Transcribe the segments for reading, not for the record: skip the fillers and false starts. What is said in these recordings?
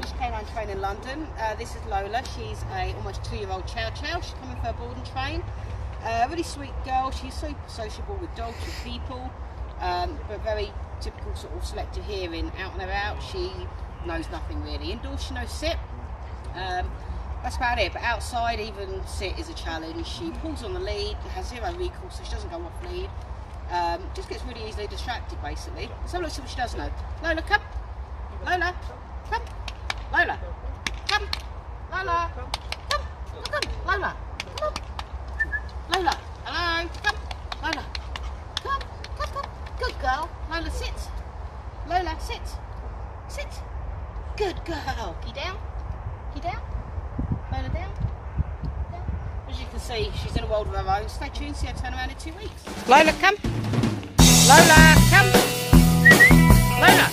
Fish Canine Train in London. This is Lola. She's a almost 2-year-old Chow Chow. She's coming for a boarding train. Really sweet girl. She's super sociable with dogs and people, but very typical sort of selective hearing, out and about. She knows nothing really. Indoors she knows sit. That's about it, but outside even sit is a challenge. She pulls on the lead, has zero recall, so she doesn't go off lead. Just gets really easily distracted basically. So let's see what she does know. Lola, come. Lola, come. Lola, come. Lola, come. Come, come. Lola, come. Lola, hello. Come. Lola, come. Come, come. Good girl. Lola, sit. Lola, sit. Sit. Good girl. Key down. Key down. Lola, down. As you can see, she's in a world of her own. Stay tuned, see her turn around in 2 weeks. Lola, come. Lola, come. Lola, come. Lola, come. Lola, come.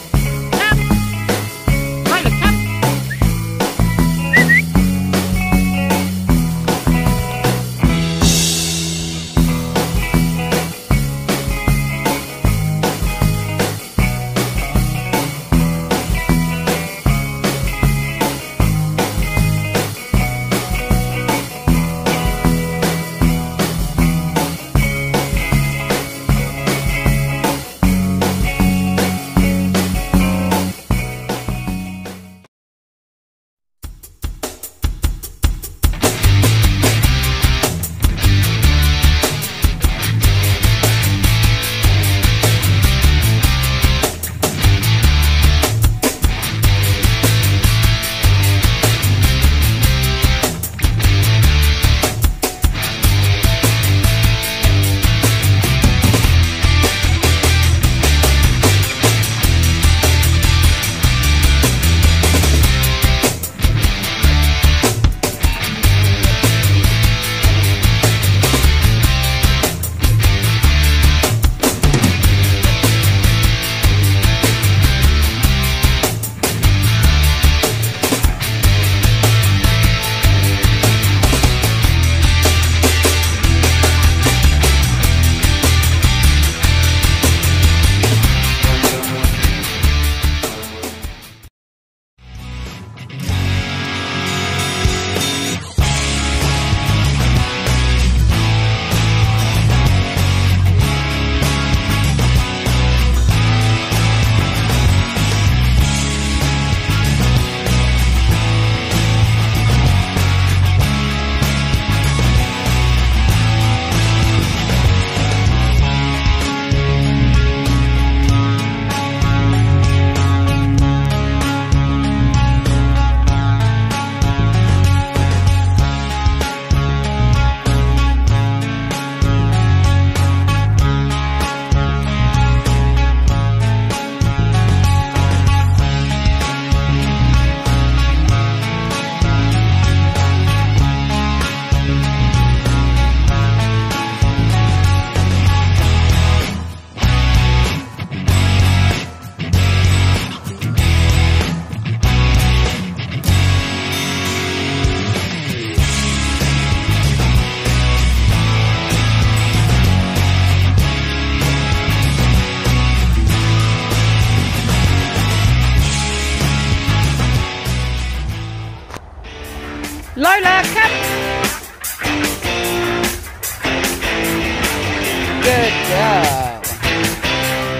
Good girl.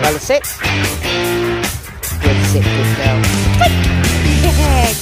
Lola, sit. Good, sit, good girl. Sit. Yeah.